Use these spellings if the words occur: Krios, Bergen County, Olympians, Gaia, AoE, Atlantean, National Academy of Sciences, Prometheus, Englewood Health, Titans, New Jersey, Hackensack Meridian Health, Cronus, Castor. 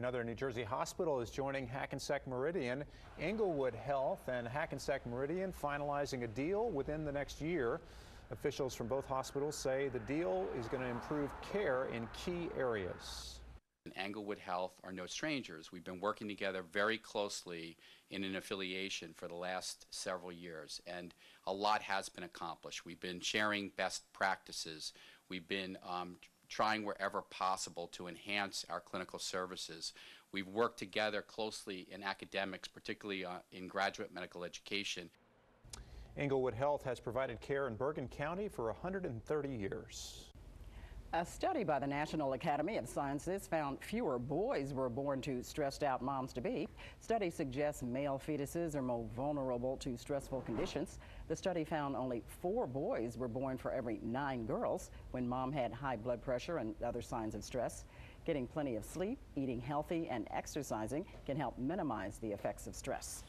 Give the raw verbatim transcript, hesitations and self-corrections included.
Another New Jersey hospital is joining Hackensack Meridian. Englewood Health and Hackensack Meridian finalizing a deal within the next year. Officials from both hospitals say the deal is going to improve care in key areas. Englewood Health are no strangers. We've been working together very closely in an affiliation for the last several years, and a lot has been accomplished. We've been sharing best practices. We've been um, trying wherever possible to enhance our clinical services. We've worked together closely in academics, particularly uh, in graduate medical education. Englewood Health has provided care in Bergen County for one hundred thirty years. A study by the National Academy of Sciences found fewer boys were born to stressed out moms-to-be. Study suggests male fetuses are more vulnerable to stressful conditions. The study found only four boys were born for every nine girls when mom had high blood pressure and other signs of stress. Getting plenty of sleep, eating healthy, and exercising can help minimize the effects of stress.